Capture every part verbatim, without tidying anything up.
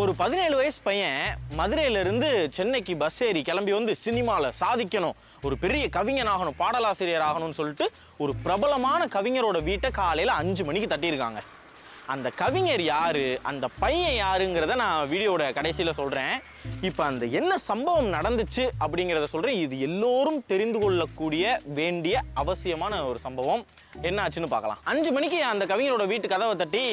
और पदनेल वयस पையன் மதுரையிலிருந்து சென்னைக்கு பஸ் ஏறி கிளம்பி வந்து சினிமால சாதிக்கணும் ஒரு பெரிய கவிஞன் ஆகணும் பாடலாசிரியர் ஆகணும்னு சொல்லிட்டு ஒரு பிரபலமான கவிஞரோட வீட்டை காலையில ஐந்து மணிக்கு தட்டி இருக்காங்க அந்த கவிஞர் யாரு அந்த பையன் யாருங்கறதை நான் வீடியோட கடைசில சொல்றேன் இப்போ அந்த என்ன சம்பவம் நடந்துச்சு அப்படிங்கறதை சொல்றேன் இது எல்லாரும் தெரிந்து கொள்ளக்கூடிய வேண்டிய அவசியமான ஒரு சம்பவம் என்னாச்சுன்னு பார்க்கலாம் ஐந்து மணிக்கு அந்த கவிஞரோட வீட்டு கதவை தட்டி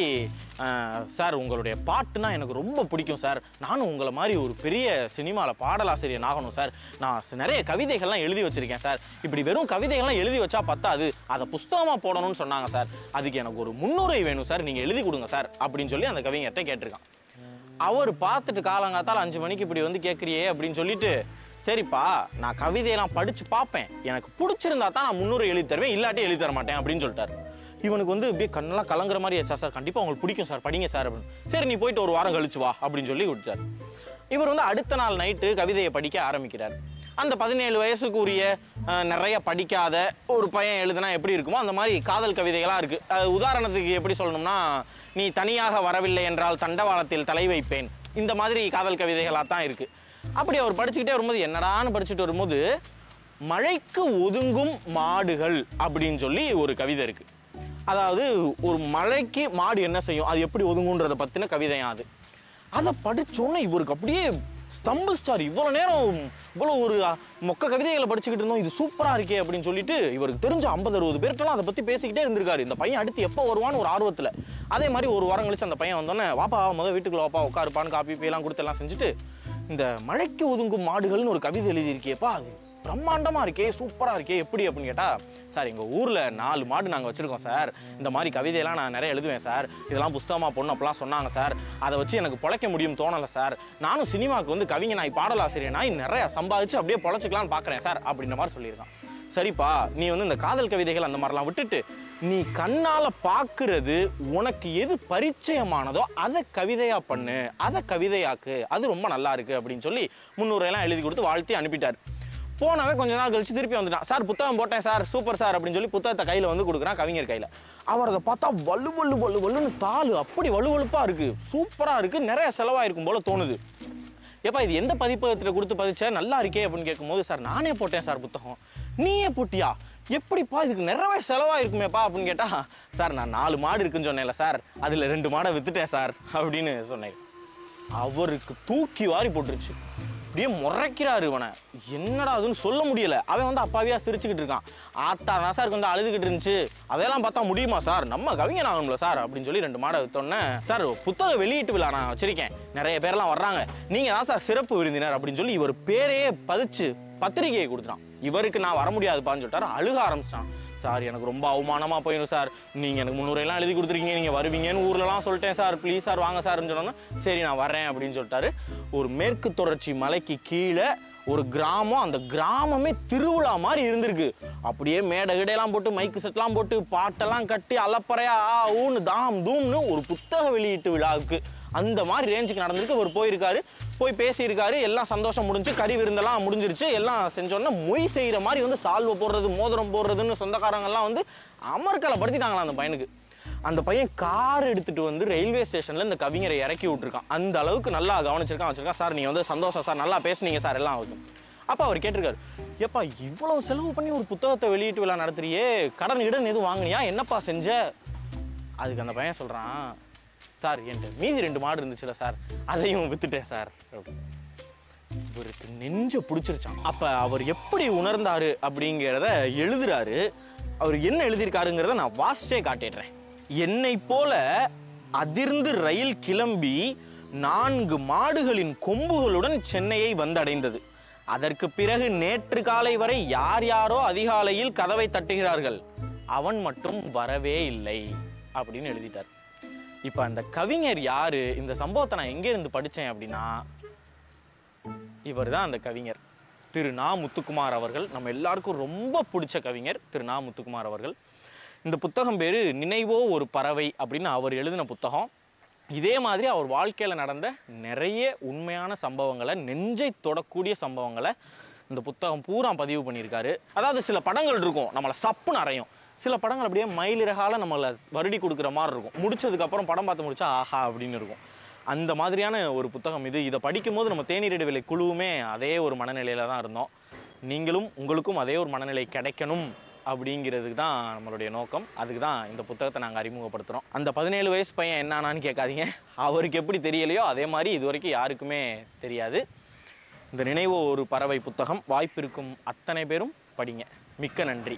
சார் உங்களுடைய பாட்டுனா எனக்கு ரொம்ப பிடிக்கும் சார் நானும் உங்கள மாதிரி ஒரு பெரிய சினிமால பாடலாசிரியர் ஆகணும் சார் நான் நிறைய கவிதைகள்லாம் எழுதி வச்சிருக்கேன் சார் இப்படி வெறும் கவிதைகள்லாம் எழுதி வச்சா பத்தாது அத புத்தகமா போடணும்னு சொன்னாங்க சார் அதுக்கு எனக்கு ஒரு முன்னுரை வேணும் சார் நீங்க எழுதி கொடுங்க சார் அப்படினு சொல்லி அந்த கவிஞர்ட்ட கேட்டிருக்கான் அவர் பார்த்துட்டு காலங்காத்தால ஐந்து மணிக்கு இப்படி வந்து கேக்குறியே அப்படினு சொல்லிட்டு சரிப்பா நான் கவிதையெல்லாம் படிச்சு பாப்பேன் எனக்கு பிடிச்சிருந்தா தான் நான் முன்னுரை எழுதி தருவேன் இல்லாட்டி எழுதி தர மாட்டேன் அப்படினு சொல்லிட்டார் இவனுக்கு வந்து அப்படியே கண்ணெல்லாம் கலங்குற மாதிரி சார் சார் கண்டிப்பா உங்களுக்கு பிடிக்கும் சார் படிங்க சார் அப்படின்னு சரி நீ போயிட்டு ஒரு வாரம் கழிச்சு வா அப்படின்னு சொல்லி விட்டார் இவர் வந்து அடுத்த நாள் நைட்டு கவிதையை படிக்க ஆரம்பிக்கிறார் அந்த பதினேழு வயசுக்குரிய நிறைய படிக்காத ஒரு பையன் எழுதுனா எப்படி இருக்குமோ அந்த மாதிரி காதல் கவிதைகளாக இருக்கு உதாரணத்துக்கு எப்படி சொல்லணும்னா நீ தனியாக வரவில்லை என்றால் தண்டவாளத்தில் தலை வைப்பேன் இந்த மாதிரி காதல் கவிதைகளாக தான் இருக்கு அப்படி அவர் படிச்சுக்கிட்டே வரும்போது என்னடான்னு படிச்சுட்டு வரும்போது மழைக்கு ஒதுங்கும் மாடுகள் அப்படின்னு சொல்லி ஒரு கவிதை இருக்கு அதாவது ஒரு மலைக்கு மாடு என்ன செய்யும் அது எப்படி ஒதுங்குன்றத பத்தின கவிதையா அது அதை படிச்சோன்னே இவருக்கு அப்படியே ஸ்டம்பிள் ஸ்டார் இவ்வளோ நேரம் இவ்வளோ ஒரு மொக்க கவிதைகளை படிச்சுக்கிட்டு இருந்தோம் இது சூப்பராக இருக்கே அப்படின்னு சொல்லிட்டு இவருக்கு தெரிஞ்ச ஐம்பது அறுபது பேருக்கெல்லாம் அதை பற்றி பேசிக்கிட்டே இருந்திருக்காரு இந்த பையன் அடுத்து எப்போ வருவான்னு ஒரு ஆர்வத்தில் அதே மாதிரி ஒரு வாரம் கழிச்சு அந்த பையன் வந்தோன்னே வாப்பா முதல் வீட்டுக்குள்ள வாப்பா உட்காருப்பான்னு காப்பி பேலாம் கொடுத்தெல்லாம் செஞ்சுட்டு இந்த மழைக்கு ஒதுங்கும் மாடுகள்னு ஒரு கவிதை எழுதியிருக்கேப்பா அது பிரம்மாண்டமாக இருக்கே சூப்பராக இருக்கே எப்படி அப்படின்னு கேட்டால் சார் எங்கள் ஊரில் நாலு மாடு நாங்கள் வச்சுருக்கோம் சார் இந்த மாதிரி கவிதையெல்லாம் நான் நிறைய எழுதுவேன் சார் இதெல்லாம் புஸ்தகமாக பொண்ணு அப்பெல்லாம் சொன்னாங்க சார் அதை வச்சு எனக்கு பொழைக்க முடியும் தோணலை சார் நானும் சினிமாவுக்கு வந்து கவிஞனாய் பாடலாசிரியனாய் நிறையா சம்பாதிச்சு அப்படியே பொழைச்சிக்கலான்னு பார்க்குறேன் சார் அப்படின்ற மாதிரி சொல்லியிருக்கான் சரிப்பா நீ வந்து இந்த காதல் கவிதைகள் அந்த மாதிரிலாம் விட்டுட்டு நீ கண்ணால் பார்க்குறது உனக்கு எது பரிச்சயமானதோ அதை கவிதையாக பண்ணு அதை கவிதையாக்கு அது ரொம்ப நல்லா இருக்குது அப்படின்னு சொல்லி முன்னுரையெல்லாம் எழுதி கொடுத்து வாழ்த்தி அனுப்பிட்டார் போனவே கொஞ்ச நாள் கழிச்சு திருப்பி வந்துட்டான் சார் புத்தகம் போட்டேன் சார் சூப்பர் சார் அப்படின்னு சொல்லி புத்தகத்தை கையில் வந்து கொடுக்குறான் கவிஞர் கையில் அவர் அதை பார்த்தா வலு வலு வலு வலுன்னு தாள் அப்படி வலுவலுப்பாக இருக்குது சூப்பராக இருக்குது நிறைய செலவாயிருக்கும் போல் தோணுது ஏப்பா இது எந்த பதிப்பகத்தில் கொடுத்து பதிச்சா நல்லா இருக்கே அப்படின்னு கேட்கும்போது சார் நானே போட்டேன் சார் புத்தகம் நீயே போட்டியா எப்படிப்பா இதுக்கு நிறைய செலவாயிருக்குமேப்பா அப்படின்னு கேட்டால் சார் நான் நாலு மாடு இருக்குன்னு சொன்னேன்ல சார் அதில் ரெண்டு மாடை விற்றுட்டேன் சார் அப்படின்னு சொன்னேன் அவருக்கு தூக்கி வாரி போட்டுருச்சு அப்படியே முறைக்கிறாரு இவனை என்னடா அதுன்னு சொல்ல முடியலை அவன் வந்து அப்பாவியா சிரிச்சுக்கிட்டு இருக்கான் ஆத்தா தான் சார் கொஞ்சம் அழுதுகிட்டு இருந்துச்சு அதெல்லாம் பார்த்தா முடியுமா சார் நம்ம கவிஞன் ஆகணும்ல சார் அப்படின்னு சொல்லி ரெண்டு மாடை வித்தோன்னே சார் புத்தகம் வெளியிட்டு விழா நான் வச்சிருக்கேன் நிறைய பேர்லாம் வர்றாங்க நீங்கள் தான் சார் சிறப்பு விருந்தினர் அப்படின்னு சொல்லி இவர் பேரையே பதிச்சு பத்திரிகையை கொடுத்துட்டான் இவருக்கு நான் வர முடியாதுப்பான்னு சொல்லிட்டாரு அழுக ஆரம்பிச்சிட்டான் சார் எனக்கு ரொம்ப அவமானமாக போயிடும் சார் நீங்கள் எனக்கு முன்னுரையெல்லாம் எழுதி கொடுத்துருக்கீங்க நீங்கள் வருவீங்கன்னு ஊர்லலாம் சொல்லிட்டேன் சார் ப்ளீஸ் சார் வாங்க சார்ன்னு சொன்னோன்னா சரி நான் வரேன் அப்படின்னு சொல்லிட்டாரு ஒரு மேற்கு தொடர்ச்சி மலைக்கு கீழே ஒரு கிராமம் அந்த கிராமமே திருவிழா மாதிரி இருந்திருக்கு அப்படியே மேடை கடையெல்லாம் போட்டு மைக்கு செட்லாம் போட்டு பாட்டெல்லாம் கட்டி அலப்பறையா ஆ ஊன்னு தாம் தூம்னு ஒரு புத்தக வெளியீட்டு விழாவுக்கு அந்த மாதிரி ரேஞ்சுக்கு நடந்திருக்கு அவர் போயிருக்காரு போய் பேசியிருக்காரு எல்லாம் சந்தோஷம் முடிஞ்சு கறி விருந்தெல்லாம் முடிஞ்சிருச்சு எல்லாம் செஞ்சோன்னா மொய் செய்கிற மாதிரி வந்து சால்வை போடுறது மோதிரம் போடுறதுன்னு சொந்தக்காரங்கெல்லாம் வந்து அமர்க்கலை படுத்திட்டாங்களா அந்த பையனுக்கு அந்த பையன் கார் எடுத்துகிட்டு வந்து ரயில்வே ஸ்டேஷனில் இந்த கவிஞரை இறக்கி விட்டுருக்கான் அந்த அளவுக்கு நல்லா கவனிச்சிருக்கான் வச்சுருக்கான் சார் நீங்கள் வந்து சந்தோஷம் சார் நல்லா பேசுனீங்க சார் எல்லாம் ஆகுது அப்போ அவர் கேட்டிருக்காரு எப்பா இவ்வளோ செலவு பண்ணி ஒரு புத்தகத்தை வெளியிட்டு விழா நடத்துறியே கடன் இடன் எதுவும் வாங்கினியா என்னப்பா செஞ்ச அதுக்கு அந்த பையன் சொல்கிறான் சார் என்கிட்ட மீதி ரெண்டு மாடு இருந்துச்சுல சார் அதையும் வித்துட்டேன் சார் இவருக்கு நெஞ்ச பிடிச்சிருச்சான் அப்போ அவர் எப்படி உணர்ந்தாரு அப்படிங்கிறத எழுதுறாரு அவர் என்ன எழுதியிருக்காருங்கிறத நான் வாசிச்சே காட்டிடுறேன் என்னை போல அதிர்ந்து ரயில் கிளம்பி நான்கு மாடுகளின் கொம்புகளுடன் சென்னையை வந்தடைந்தது அதற்கு பிறகு நேற்று காலை வரை யார் யாரோ அதிகாலையில் கதவை தட்டுகிறார்கள் அவன் மட்டும் வரவே இல்லை அப்படின்னு எழுதிட்டார் இப்போ அந்த கவிஞர் யாரு இந்த சம்பவத்தை நான் எங்கேருந்து படித்தேன் அப்படின்னா இவர் தான் அந்த கவிஞர் திரு நா முத்துக்குமார் அவர்கள் நம்ம எல்லாருக்கும் ரொம்ப பிடிச்ச கவிஞர் திரு நா முத்துக்குமார் அவர்கள் இந்த புத்தகம் பேர் நினைவோ ஒரு பறவை அப்படின்னு அவர் எழுதின புத்தகம் இதே மாதிரி அவர் வாழ்க்கையில் நடந்த நிறைய உண்மையான சம்பவங்களை நெஞ்சை தொடக்கூடிய சம்பவங்களை இந்த புத்தகம் பூரா பதிவு பண்ணியிருக்காரு அதாவது சில படங்கள் இருக்கும் நம்மளை சப்பு நிறையும் சில படங்கள் அப்படியே மயிலிறகால நம்மளை வருடி கொடுக்குற மாதிரி இருக்கும் முடிச்சதுக்கப்புறம் படம் பார்த்து முடிச்சா ஆஹா அப்படின்னு இருக்கும் அந்த மாதிரியான ஒரு புத்தகம் இது. இதை படிக்கும்போது நம்ம தேநீர் இடைவேளை குழுவுமே அதே ஒரு மனநிலையில தான் இருந்தோம். நீங்களும் உங்களுக்கும் அதே ஒரு மனநிலை கிடைக்கணும் அப்படிங்கிறதுக்கு தான் நம்மளுடைய நோக்கம். அதுக்கு தான் இந்த புத்தகத்தை நாங்கள் அறிமுகப்படுத்துகிறோம். அந்த பதினேழு வயசு பையன் என்னான்னு கேட்காதீங்க, அவருக்கு எப்படி தெரியலையோ அதே மாதிரி இது வரைக்கும் யாருக்குமே தெரியாது. இந்த நினைவு ஒரு பறவை புத்தகம் வாய்ப்பிருக்கும் அத்தனை பேரும் படிங்க. மிக்க நன்றி.